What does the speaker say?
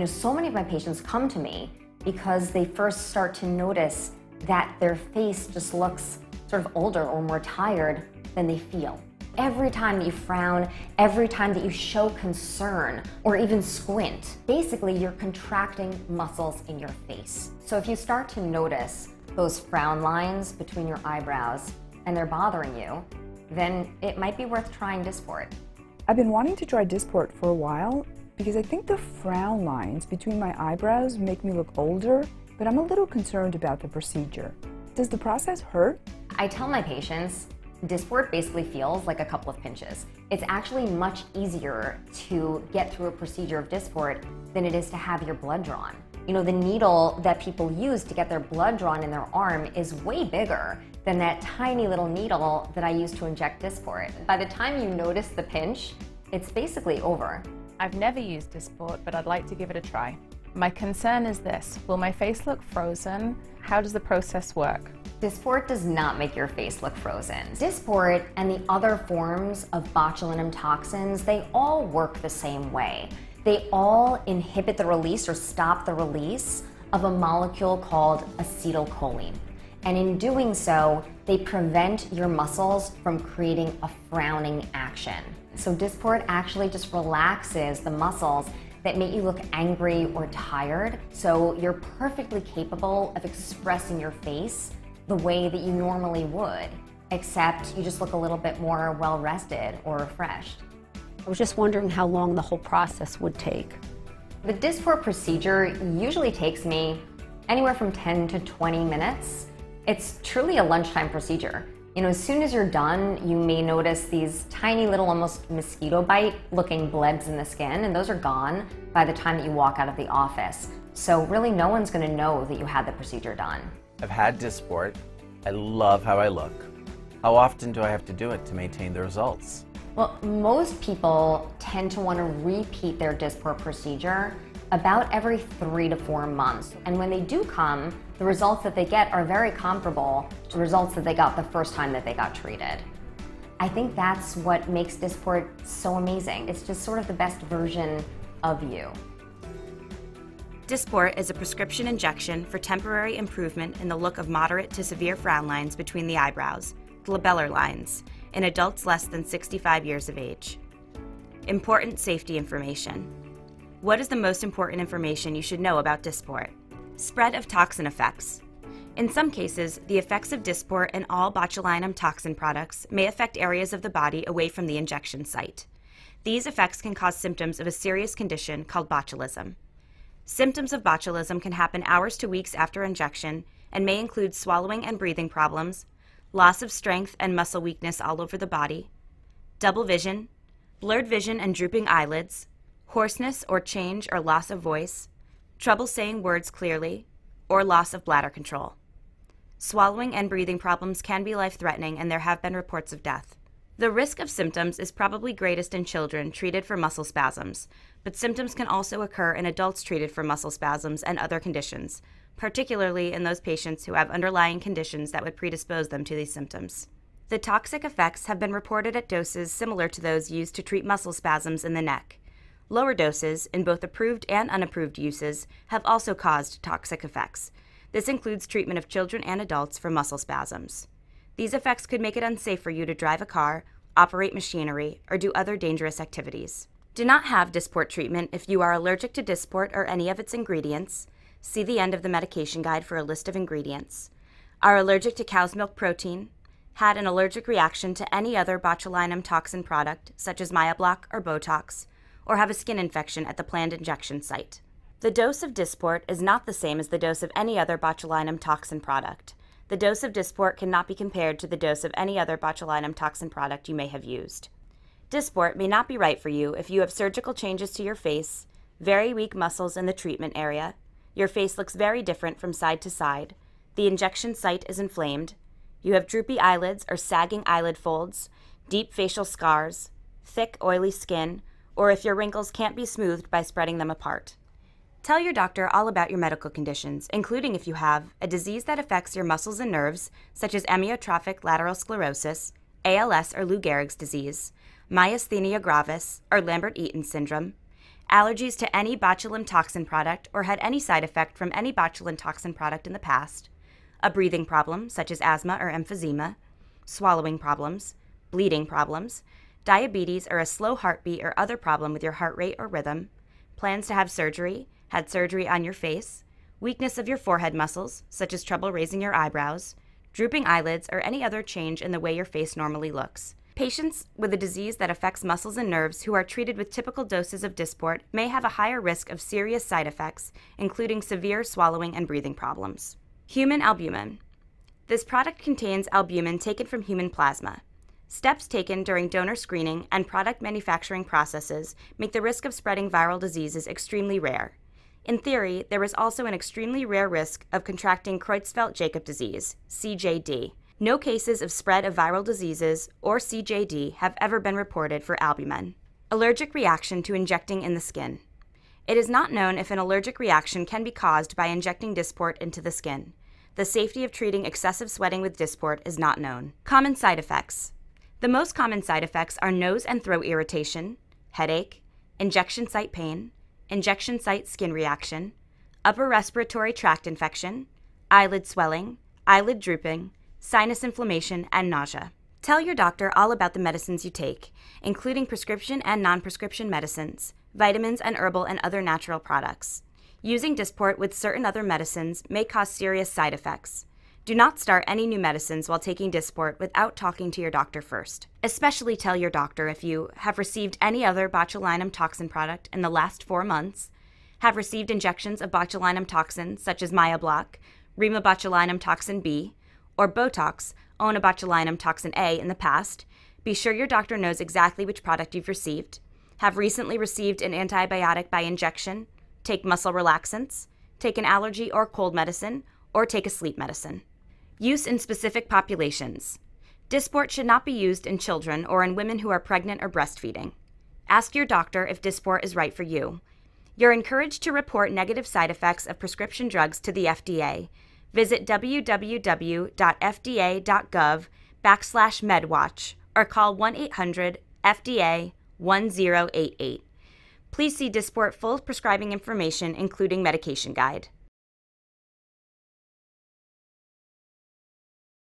You know, so many of my patients come to me because they first start to notice that their face just looks sort of older or more tired than they feel. Every time that you frown, every time that you show concern or even squint, basically you're contracting muscles in your face. So if you start to notice those frown lines between your eyebrows and they're bothering you, then it might be worth trying Dysport. I've been wanting to try Dysport for a while because I think the frown lines between my eyebrows make me look older, but I'm a little concerned about the procedure. Does the process hurt? I tell my patients, Dysport basically feels like a couple of pinches. It's actually much easier to get through a procedure of Dysport than it is to have your blood drawn. You know, the needle that people use to get their blood drawn in their arm is way bigger than that tiny little needle that I use to inject Dysport. By the time you notice the pinch, it's basically over. I've never used Dysport, but I'd like to give it a try. My concern is this: will my face look frozen? How does the process work? Dysport does not make your face look frozen. Dysport and the other forms of botulinum toxins, they all work the same way. They all inhibit the release or stop the release of a molecule called acetylcholine. And in doing so, they prevent your muscles from creating a frowning action. So Dysport actually just relaxes the muscles that make you look angry or tired. So you're perfectly capable of expressing your face the way that you normally would, except you just look a little bit more well-rested or refreshed. I was just wondering how long the whole process would take. The Dysport procedure usually takes me anywhere from 10 to 20 minutes. It's truly a lunchtime procedure. You know, as soon as you're done, you may notice these tiny little, almost mosquito bite-looking blebs in the skin, and those are gone by the time that you walk out of the office. So really no one's gonna know that you had the procedure done. I've had Dysport. I love how I look. How often do I have to do it to maintain the results? Well, most people tend to want to repeat their Dysport procedure about every 3 to 4 months. And when they do come, the results that they get are very comparable to results that they got the first time that they got treated. I think that's what makes Dysport so amazing. It's just sort of the best version of you. Dysport is a prescription injection for temporary improvement in the look of moderate to severe frown lines between the eyebrows, glabellar lines, in adults less than 65 years of age. Important safety information. What is the most important information you should know about Dysport? Spread of toxin effects. In some cases, the effects of Dysport and all botulinum toxin products may affect areas of the body away from the injection site. These effects can cause symptoms of a serious condition called botulism. Symptoms of botulism can happen hours to weeks after injection and may include swallowing and breathing problems, loss of strength and muscle weakness all over the body, double vision, blurred vision and drooping eyelids, hoarseness or change or loss of voice, trouble saying words clearly, or loss of bladder control. Swallowing and breathing problems can be life-threatening, and there have been reports of death. The risk of symptoms is probably greatest in children treated for muscle spasms, but symptoms can also occur in adults treated for muscle spasms and other conditions, particularly in those patients who have underlying conditions that would predispose them to these symptoms. The toxic effects have been reported at doses similar to those used to treat muscle spasms in the neck. Lower doses, in both approved and unapproved uses, have also caused toxic effects. This includes treatment of children and adults for muscle spasms. These effects could make it unsafe for you to drive a car, operate machinery, or do other dangerous activities. Do not have Dysport treatment if you are allergic to Dysport or any of its ingredients. See the end of the medication guide for a list of ingredients. Are allergic to cow's milk protein, had an allergic reaction to any other botulinum toxin product, such as Myobloc or Botox, or have a skin infection at the planned injection site. The dose of Dysport is not the same as the dose of any other botulinum toxin product. The dose of Dysport cannot be compared to the dose of any other botulinum toxin product you may have used. Dysport may not be right for you if you have surgical changes to your face, very weak muscles in the treatment area, your face looks very different from side to side, the injection site is inflamed, you have droopy eyelids or sagging eyelid folds, deep facial scars, thick, oily skin, or if your wrinkles can't be smoothed by spreading them apart. Tell your doctor all about your medical conditions, including if you have a disease that affects your muscles and nerves, such as amyotrophic lateral sclerosis, ALS or Lou Gehrig's disease, myasthenia gravis or Lambert-Eaton syndrome, allergies to any botulinum toxin product or had any side effect from any botulinum toxin product in the past, a breathing problem such as asthma or emphysema, swallowing problems, bleeding problems, diabetes or a slow heartbeat or other problem with your heart rate or rhythm, plans to have surgery, had surgery on your face, weakness of your forehead muscles, such as trouble raising your eyebrows, drooping eyelids, or any other change in the way your face normally looks. Patients with a disease that affects muscles and nerves who are treated with typical doses of Dysport may have a higher risk of serious side effects, including severe swallowing and breathing problems. Human albumin. This product contains albumin taken from human plasma. Steps taken during donor screening and product manufacturing processes make the risk of spreading viral diseases extremely rare. In theory, there is also an extremely rare risk of contracting Creutzfeldt-Jakob disease, CJD. No cases of spread of viral diseases, or CJD, have ever been reported for albumin. Allergic reaction to injecting in the skin. It is not known if an allergic reaction can be caused by injecting Dysport into the skin. The safety of treating excessive sweating with Dysport is not known. Common side effects. The most common side effects are nose and throat irritation, headache, injection site pain, injection site skin reaction, upper respiratory tract infection, eyelid swelling, eyelid drooping, sinus inflammation, and nausea. Tell your doctor all about the medicines you take, including prescription and non-prescription medicines, vitamins and herbal and other natural products. Using Dysport with certain other medicines may cause serious side effects. Do not start any new medicines while taking Dysport without talking to your doctor first. Especially tell your doctor if you have received any other botulinum toxin product in the last 4 months, have received injections of botulinum toxin such as Myobloc, remibotulinum toxin B, or Botox, onabotulinum toxin A in the past. Be sure your doctor knows exactly which product you've received, have recently received an antibiotic by injection, take muscle relaxants, take an allergy or cold medicine, or take a sleep medicine. Use in specific populations. Dysport should not be used in children or in women who are pregnant or breastfeeding. Ask your doctor if Dysport is right for you. You're encouraged to report negative side effects of prescription drugs to the FDA. Visit www.fda.gov/medwatch or call 1-800-FDA-1088. Please see Dysport full prescribing information, including medication guide.